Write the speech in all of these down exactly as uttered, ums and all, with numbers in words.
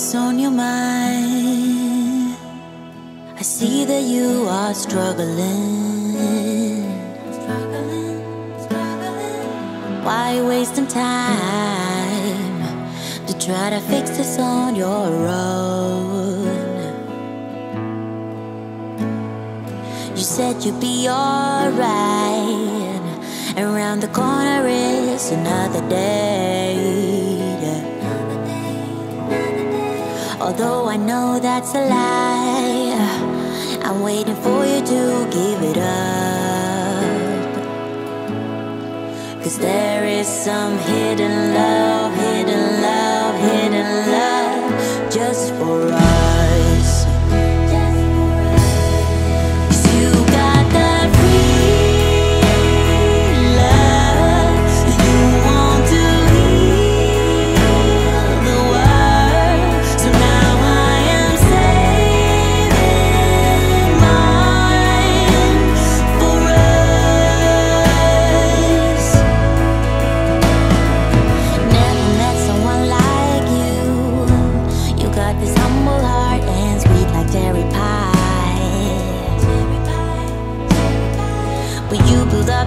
what's on your mind. I see that you are struggling. Struggling, struggling. Why wasting time to try to fix this on your own? You said you'd be alright, and round the corner is another day. Although I know that's a lie, I'm waiting for you to give it up. Cause there is some hidden love, hidden love, hidden love just for us.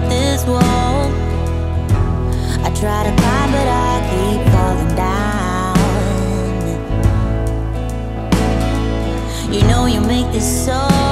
This wall I try to climb, but I keep falling down. You know you make this so